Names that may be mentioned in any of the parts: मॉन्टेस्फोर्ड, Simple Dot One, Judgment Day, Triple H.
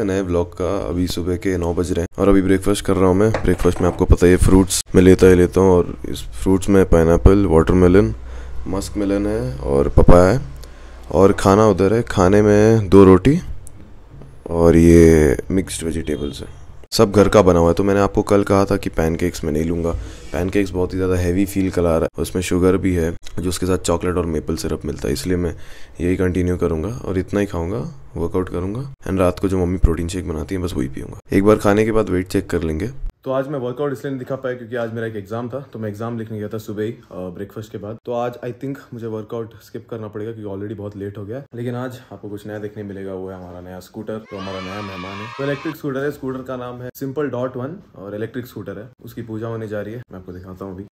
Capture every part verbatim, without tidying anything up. हैं नए ब्लॉग का। अभी सुबह के नौ बज रहे हैं और अभी ब्रेकफास्ट कर रहा हूँ मैं। ब्रेकफास्ट में आपको पता है फ्रूट्स मैं लेता ही लेता हूँ, और इस फ्रूट्स में पाइनएप्पल, वाटरमेलन, मस्क मेलन है और पपाया है। और खाना उधर है, खाने में दो रोटी और ये मिक्स्ड वेजिटेबल्स है, सब घर का बना हुआ है। तो मैंने आपको कल कहा था कि पैनकेक्स मैं नहीं लूँगा, पैनकेक्स बहुत ही ज़्यादा हैवी फील करा रहा है, उसमें शुगर भी है जो उसके साथ चॉकलेट और मेपल सिरप मिलता है, इसलिए मैं यही कंटिन्यू करूँगा और इतना ही खाऊंगा, वर्कआउट करूँगा एंड रात को जो मम्मी प्रोटीन शेक बनाती है बस वही पीऊँगा। एक बार खाने के बाद वेट चेक कर लेंगे। तो आज मैं वर्कआउट इसलिए नहीं दिखा पाया क्योंकि आज मेरा एक एग्जाम था, तो मैं एग्जाम लिखने गया था सुबह ही ब्रेकफास्ट के बाद। तो आज आई थिंक मुझे वर्कआउट स्किप करना पड़ेगा क्योंकि ऑलरेडी बहुत लेट हो गया। लेकिन आज आपको कुछ नया देखने मिलेगा, वो है हमारा नया स्कूटर। तो हमारा नया मेहमान है, तो इलेक्ट्रिक स्कूटर है, स्कूटर का नाम है सिंपल डॉट वन और इलेक्ट्रिक स्कूटर है। उसकी पूजा होने जा रही है, मैं आपको दिखाता हूँ अभी।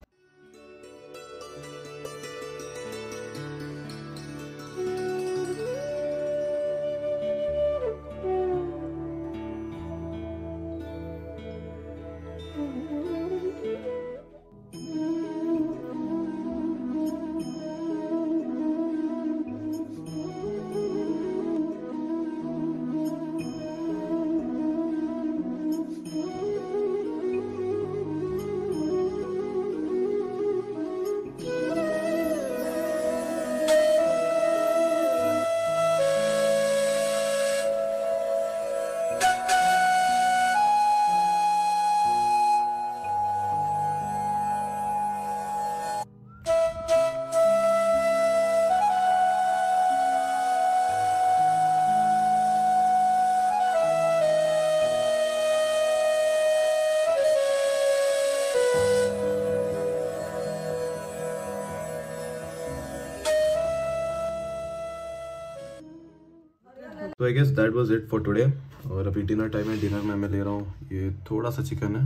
तो I guess that was it for today. और अभी डिनर टाइम है, डिनर में मैं ले रहा हूँ ये थोड़ा सा चिकन है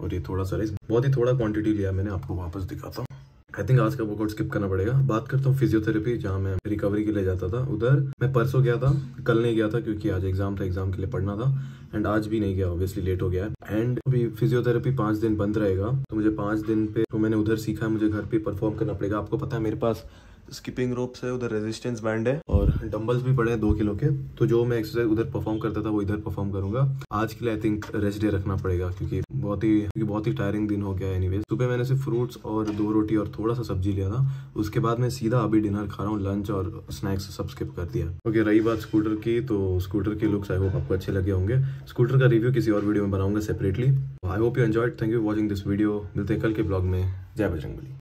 और ये थोड़ा सा राइस, बहुत ही थोड़ा क्वांटिटी लिया मैंने, आपको वापस दिखाता हूँ। आई थिंक आज का वर्कआउट स्किप करना पड़ेगा। बात करता हूँ फिजियोथेरेपी, जहाँ मैं रिकवरी के लिए जाता था, उधर मैं परसों गया था, कल नहीं गया था क्योंकि आज एग्जाम था, एग्जाम के लिए पढ़ना था, एंड आज भी नहीं गया, ऑब्वियसली लेट हो गया है। एंड अभी फिजियोथेरेपी पाँच दिन बंद रहेगा, तो मुझे पाँच दिन पे तो मैंने उधर सीखा है, मुझे घर पे परफॉर्म करना पड़ेगा। आपको पता है मेरे पास स्किपिंग रोप्स है, उधर रेजिस्टेंस बैंड है और डंबल्स भी पड़े हैं दो किलो के, तो जो मैं एक्सरसाइज उधर परफॉर्म करता था वो इधर परफॉर्म करूंगा। आज के लिए आई थिंक रेस्ट डे रखना पड़ेगा क्योंकि बहुत ही क्योंकि बहुत ही टायरिंग दिन हो गया है। एनीवेज सुबह मैंने सिर्फ फ्रूट्स और दो रोटी और थोड़ा सा सब्जी लिया था, उसके बाद मैं सीधा अभी डिनर खा रहा हूँ, लंच और स्नैक्स सब स्किप कर दिया। ओके, रही बात स्कूटर की, तो स्कूटर के लुक्स आई होप आपको अच्छे लगे होंगे। स्कूटर का रिव्यू किसी और वीडियो में बनाऊंगा separately. I hope you enjoyed, thank you watching this video. मिलते हैं कल के ब्लॉग में। जय बजरंगबली।